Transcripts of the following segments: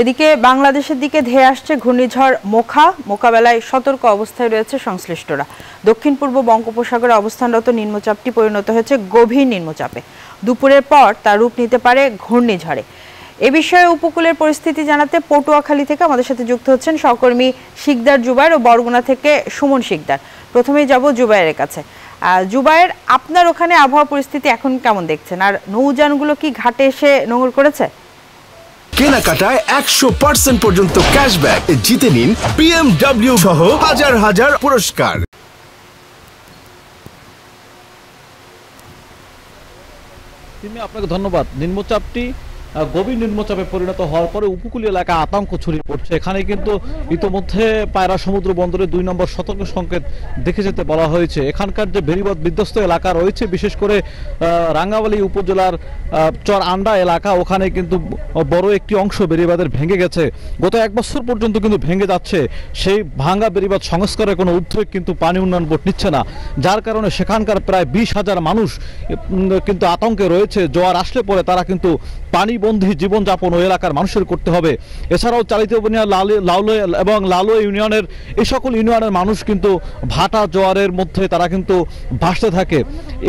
এদিকে বাংলাদেশের দিকে ধেয়ে আসছে ঘূর্ণিঝড় মোখা, মোকাবেলায় সতর্ক অবস্থায় রয়েছে সংশ্লিষ্টরা। দক্ষিণ পূর্ব বঙ্গোপসাগরে অবস্থানরত নিম্নচাপটি পরিণত হয়েছে গভীর নিম্নচাপে। দুপুরের পর তার রূপ নিতে পারে ঘূর্ণিঝড়ে। এ বিষয়ে উপকূলের পরিস্থিতি জানাতে পটুয়াখালী থেকে আমাদের সাথে যুক্ত হচ্ছেন সহকর্মী সিকদার জুবায়ের ও বরগুনা থেকে সুমন সিকদার। প্রথমেই যাব জুবায়ের কাছে। জুবায়ের, আপনার ওখানে আবহাওয়া পরিস্থিতি এখন কেমন দেখছেন, আর নৌযানগুলো কি ঘাটে এসে নোঙর করেছে? কেনাকাটায় 100% পর্যন্ত ক্যাশব্যাক জিতে নিন BMW সহ হাজার হাজার পুরস্কার। আপনাকে ধন্যবাদ। নিম্নচাপটি গভীর নিম্নচাপে পরিণত হওয়ার পরে উপকূলীয় এলাকা আতঙ্ক ছড়িয়ে পড়ছে। এখানে কিন্তু ইতিমধ্যে পায়রা সমুদ্র বন্দরে 2 নম্বর সতর্ক সংকেত দেখে যেতে বলা হয়েছে। এখানকার যে বেড়িবাঁধ বিধ্বস্ত এলাকা রয়েছে, বিশেষ করে রাঙ্গাবালী উপজেলার চর আন্ডা এলাকা, ওখানে কিন্তু বড় একটি অংশ বেড়িবাঁধের ভেঙে গেছে। গত 1 বছর পর্যন্ত কিন্তু ভেঙে যাচ্ছে। সেই ভাঙা বেড়িবাঁধ সংস্কারের কোনো উদ্যোগ কিন্তু পানি উন্নয়ন বোর্ড নিচ্ছে না, যার কারণে সেখানকার প্রায় 20,000 মানুষ কিন্তু আতঙ্কে রয়েছে। জোয়ার আসলে পরে তারা কিন্তু পানি বন্ধী জীবনযাপন ওই এলাকার মানুষের করতে হবে। এছাড়াও চালিতবনিয়া লাউলো এবং লালো ইউনিয়নের এই সকল ইউনিয়নের মানুষ কিন্তু ভাটা জোয়ারের মধ্যে তারা কিন্তু ভাসতে থাকে।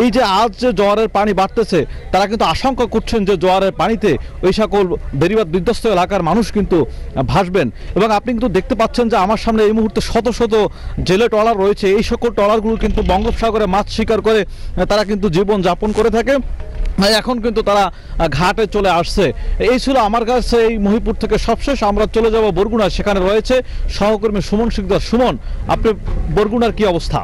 এই যে আজ যে জোয়ারের পানি বাড়তেছে, তারা কিন্তু আশঙ্কা করছেন যে জোয়ারের পানিতে ওই সকল বেড়িবাঁধ বিধ্বস্ত এলাকার মানুষ কিন্তু ভাসবেন। এবং আপনি কিন্তু দেখতে পাচ্ছেন যে আমার সামনে এই মুহূর্তে শত শত জেলে ট্রলার রয়েছে। এই সকল ট্রলারগুলো কিন্তু বঙ্গোপসাগরে মাছ শিকার করে তারা কিন্তু জীবনযাপন করে থাকে। এখন কিন্তু তারা ঘাটে চলে আসছে। এই ছিল আমার কাছে এই মহিপুর থেকে সবশেষ। আমরা চলে যাব বরগুনা, সেখানে রয়েছে সহকর্মী সুমন সিকদার। সুমন, আপনি বরগুনার কি অবস্থা?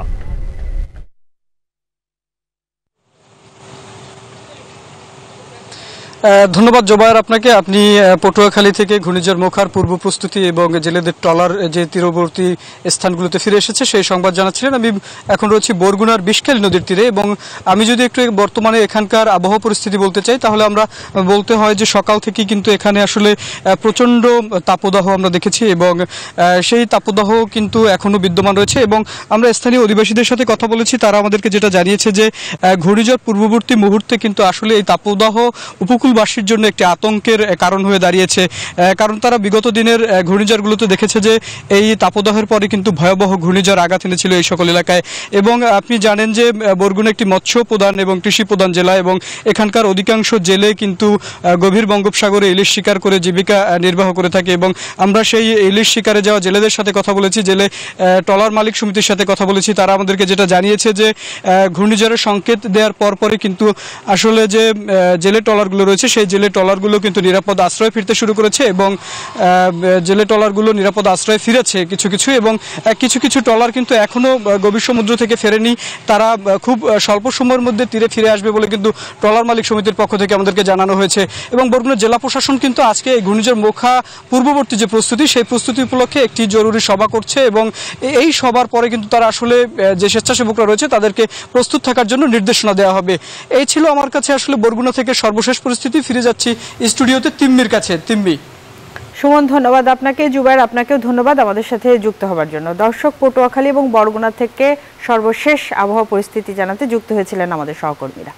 ধন্যবাদ জুবায়ের আপনাকে। আপনি পটুয়াখালী থেকে ঘূর্ণিঝড় মোখার পূর্ব প্রস্তুতি এবং জেলেদের ট্রলার যে তীরবর্তী স্থানগুলোতে ফিরে এসেছে সেই সংবাদ জানাচ্ছিলেন। আমি এখন রয়েছি বরগুনার বিশখালী নদীর তীরে, এবং আমি যদি একটু বর্তমানে এখানকার আবহাওয়া পরিস্থিতি বলতে চাই, তাহলে আমরা বলতে হয় যে সকাল থেকেই কিন্তু এখানে আসলে প্রচণ্ড তাপদাহ আমরা দেখেছি, এবং সেই তাপদাহ কিন্তু এখনও বিদ্যমান রয়েছে। এবং আমরা স্থানীয় অধিবাসীদের সাথে কথা বলেছি, তারা আমাদেরকে যেটা জানিয়েছে যে ঘূর্ণিঝড় পূর্ববর্তী মুহূর্তে কিন্তু আসলে এই তাপদাহ উপকূল বাসীর জন্য একটি আতঙ্কের কারণ হয়ে দাঁড়িয়েছে। কারণ তারা বিগত দিনের ঘূর্ণিঝড়গুলোতে দেখেছে যে এই তাপদাহের পরে কিন্তু ভয়াবহ ঘূর্ণিঝড় আঘাত এনেছিল এই সকল এলাকায়। এবং আপনি জানেন যে বরগুনা একটি মৎস্য প্রধান এবং কৃষি প্রধান জেলা, এবং এখানকার অধিকাংশ জেলে কিন্তু গভীর বঙ্গোপসাগরে ইলিশ শিকার করে জীবিকা নির্বাহ করে থাকে। এবং আমরা সেই ইলিশ শিকারে যাওয়া জেলেদের সাথে কথা বলেছি, জেলে ট্রলার মালিক সমিতির সাথে কথা বলেছি, তারা আমাদেরকে যেটা জানিয়েছে যে ঘূর্ণিঝড়ের সংকেত দেওয়ার পরপরে কিন্তু আসলে যে জেলে ট্রলারগুলো সেই জেলে ট্রলারগুলো কিন্তু নিরাপদ আশ্রয় ফিরতে শুরু করেছে, এবং জেলে ট্রলারগুলো নিরাপদ আশ্রয় ফিরেছে কিছু কিছু, এবং কিছু কিছু ট্রলার কিন্তু এখনও গভীর সমুদ্র থেকে ফেরেনি। তারা খুব স্বল্প সময়ের মধ্যে তীরে ফিরে আসবে বলে কিন্তু ট্রলার মালিক সমিতির পক্ষ থেকে আমাদেরকে জানানো হয়েছে। এবং বরগুনা জেলা প্রশাসন কিন্তু আজকে এই ঘূর্ণিঝড় মোখা পূর্ববর্তী যে প্রস্তুতি, সেই প্রস্তুতি উপলক্ষে একটি জরুরি সভা করছে, এবং এই সভার পরে কিন্তু তারা আসলে যে স্বেচ্ছাসেবকরা রয়েছে তাদেরকে প্রস্তুত থাকার জন্য নির্দেশনা দেওয়া হবে। এই ছিল আমার কাছে আসলে বরগুনা থেকে সর্বশেষ পরিস্থিতি। ফিরে যাচ্ছি স্টুডিওতে তিম্মির কাছে। তিম্মি। সুমন, ধন্যবাদ আপনাকে। জুবায়ের, আপনাকেও ধন্যবাদ আমাদের সাথে যুক্ত হওয়ার জন্য। দর্শক, পটুয়াখালী এবং বরগুনা থেকে সর্বশেষ আবহাওয়া পরিস্থিতি জানাতে যুক্ত হয়েছিলেন আমাদের সহকর্মীরা।